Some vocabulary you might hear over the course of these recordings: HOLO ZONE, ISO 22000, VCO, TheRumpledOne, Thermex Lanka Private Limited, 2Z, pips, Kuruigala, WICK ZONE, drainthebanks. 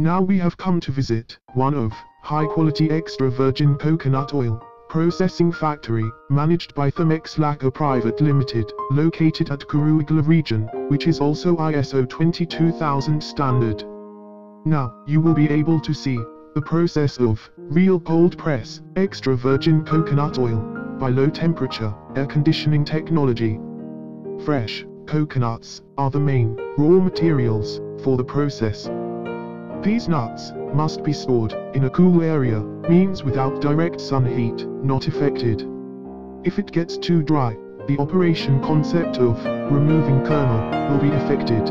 Now we have come to visit one of high quality extra virgin coconut oil processing factory managed by Thermex Lanka Private Limited, located at Kuruigala region, which is also ISO 22000 standard. Now you will be able to see the process of real cold press extra virgin coconut oil by low temperature air conditioning technology. Fresh coconuts are the main raw materials for the process. These nuts must be stored in a cool area, means without direct sun heat, not affected. If it gets too dry, the operation concept of removing kernel will be affected.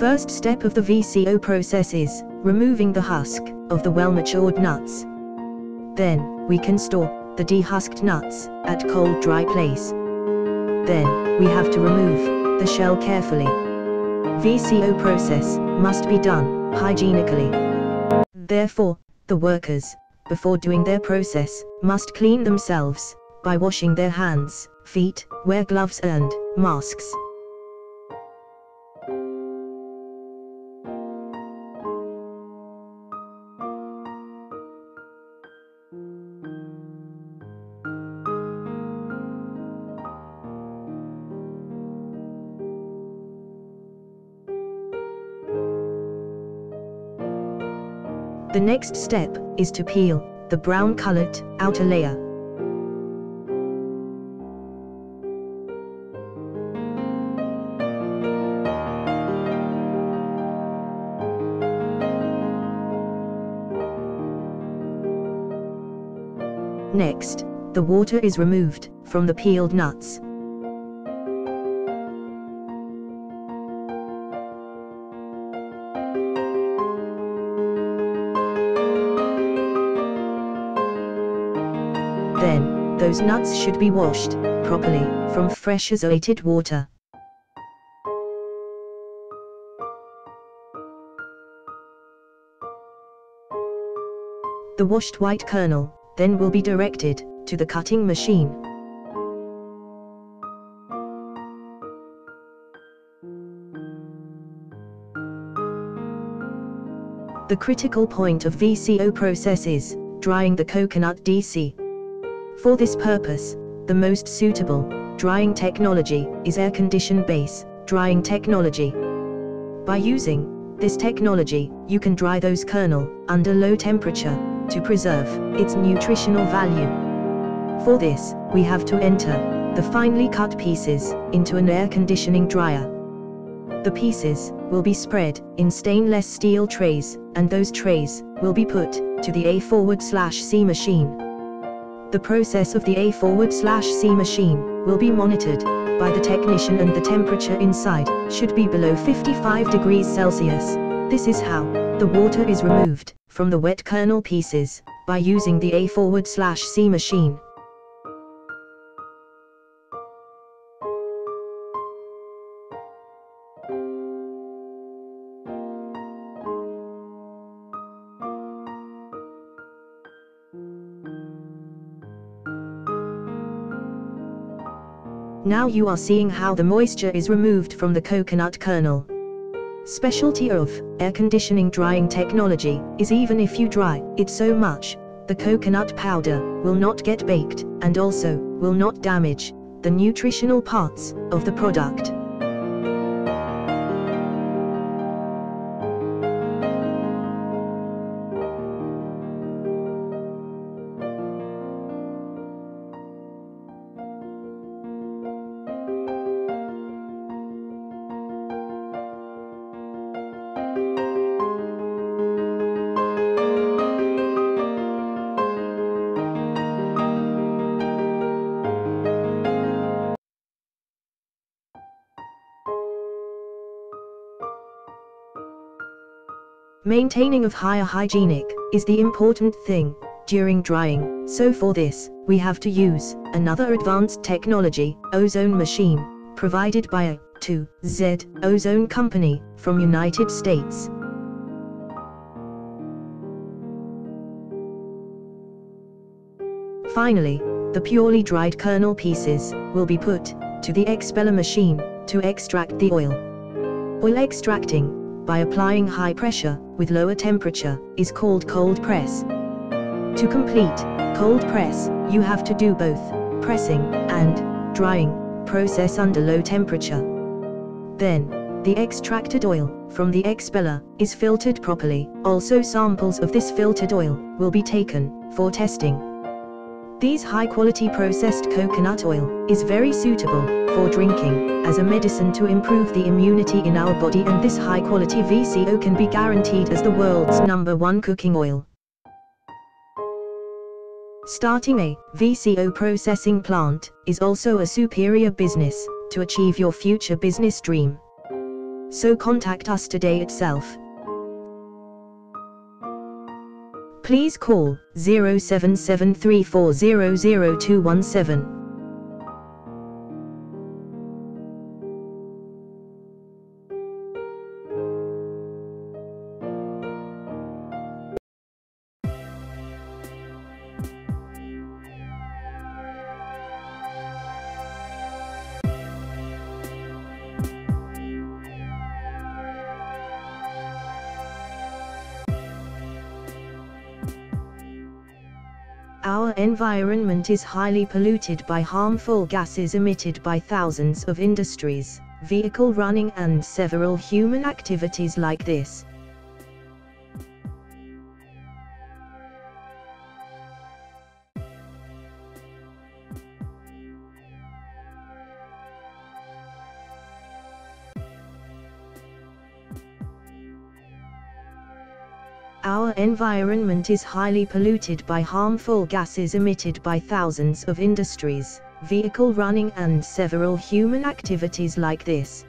First step of the VCO process is removing the husk of the well-matured nuts. Then, we can store the dehusked nuts at cold, dry place. Then, we have to remove the shell carefully. VCO process must be done hygienically. Therefore, the workers, before doing their process, must clean themselves by washing their hands, feet, wear gloves and masks. The next step is to peel the brown colored outer layer. Next, the water is removed from the peeled nuts. Then, those nuts should be washed properly from fresh azotated water. The washed white kernel then will be directed to the cutting machine. The critical point of VCO process is drying the coconut DC. For this purpose, the most suitable drying technology is air-conditioned base drying technology. By using this technology, you can dry those kernel under low temperature to preserve its nutritional value. For this, we have to enter the finely cut pieces into an air-conditioning dryer. The pieces will be spread in stainless steel trays, and those trays will be put to the A/C machine. The process of the A/C machine will be monitored by the technician, and the temperature inside should be below 55 degrees Celsius. This is how the water is removed from the wet kernel pieces by using the A/C machine. Now you are seeing how the moisture is removed from the coconut kernel. Specialty of air conditioning drying technology is even if you dry it so much, the coconut powder will not get baked and also will not damage the nutritional parts of the product. Maintaining of higher hygienic is the important thing during drying, so for this, we have to use another advanced technology, ozone machine, provided by a 2Z ozone company from United States. Finally, the purely dried kernel pieces will be put to the expeller machine to extract the oil. Oil extracting, by applying high pressure with lower temperature, is called cold press. To complete cold press, you have to do both pressing and drying process under low temperature. Then, the extracted oil from the expeller is filtered properly. Also, samples of this filtered oil will be taken for testing. These high-quality processed coconut oil is very suitable for drinking as a medicine to improve the immunity in our body, and this high-quality VCO can be guaranteed as the world's #1 cooking oil. Starting a VCO processing plant is also a superior business to achieve your future business dream. So contact us today itself. Please call 0773400217. Our environment is highly polluted by harmful gases emitted by thousands of industries, vehicle running and several human activities like this. Our environment is highly polluted by harmful gases emitted by thousands of industries, vehicle running and several human activities like this.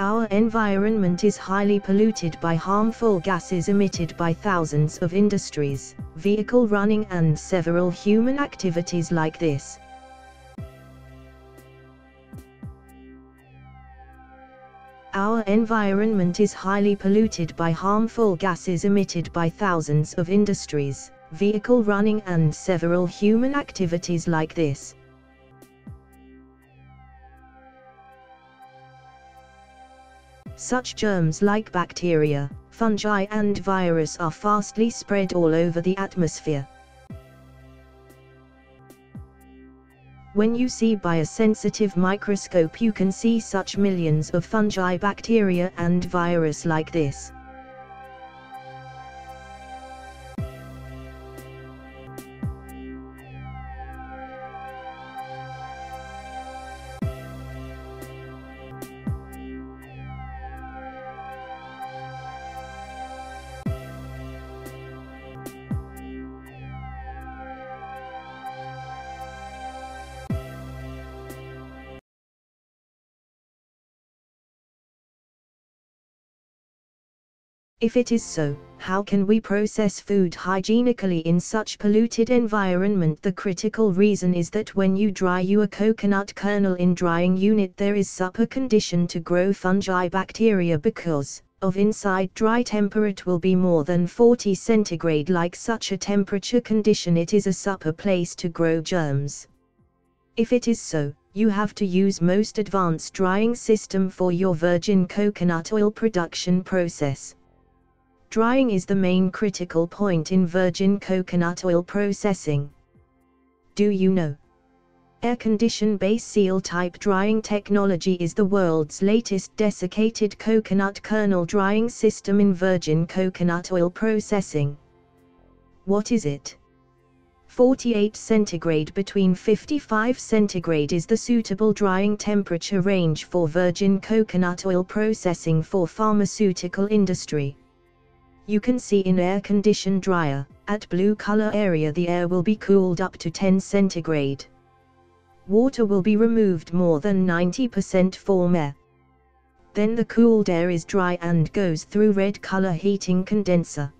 Our environment is highly polluted by harmful gases emitted by thousands of industries, vehicle running and several human activities like this. Our environment is highly polluted by harmful gases emitted by thousands of industries, vehicle running and several human activities like this. Such germs like bacteria, fungi and virus are fastly spread all over the atmosphere. When you see by a sensitive microscope, you can see such millions of fungi, bacteria and virus like this. If it is so, how can we process food hygienically in such polluted environment? The critical reason is that when you dry your coconut kernel in drying unit, there is super condition to grow fungi, bacteria, because of inside dry temperature will be more than 40 centigrade. Like such a temperature condition, it is a super place to grow germs. If it is so, you have to use most advanced drying system for your virgin coconut oil production process. Drying is the main critical point in virgin coconut oil processing. Do you know? Air-conditioned base seal type drying technology is the world's latest desiccated coconut kernel drying system in virgin coconut oil processing. What is it? 48 centigrade between 55 centigrade is the suitable drying temperature range for virgin coconut oil processing for pharmaceutical industry. You can see in air-conditioned dryer, at blue color area the air will be cooled up to 10 centigrade. Water will be removed more than 90% form air. Then the cooled air is dry and goes through red color heating condenser.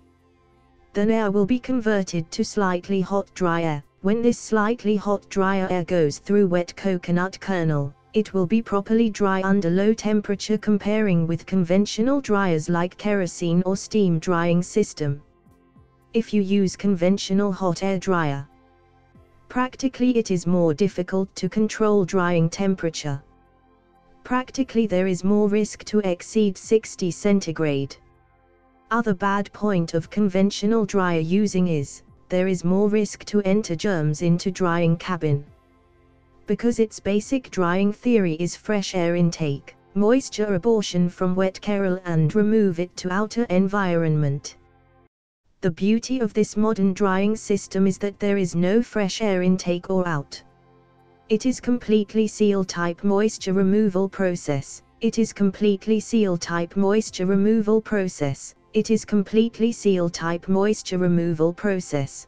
Then air will be converted to slightly hot dry air. When this slightly hot dry air goes through wet coconut kernel, it will be properly dry under low temperature comparing with conventional dryers like kerosene or steam drying system. If you use conventional hot air dryer, practically it is more difficult to control drying temperature. Practically there is more risk to exceed 60 centigrade. Other bad point of conventional dryer using is, there is more risk to enter germs into drying cabin. Because its basic drying theory is fresh air intake, moisture abortion from wet kerosene and remove it to outer environment. The beauty of this modern drying system is that there is no fresh air intake or out. It is completely seal type moisture removal process. It is completely seal type moisture removal process. It is completely seal type moisture removal process.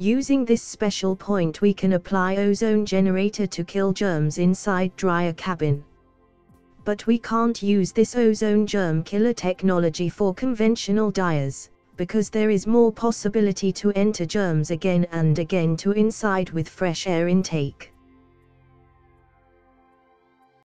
Using this special point we can apply ozone generator to kill germs inside dryer cabin. But we can't use this ozone germ killer technology for conventional dryers, because there is more possibility to enter germs again and again to inside with fresh air intake.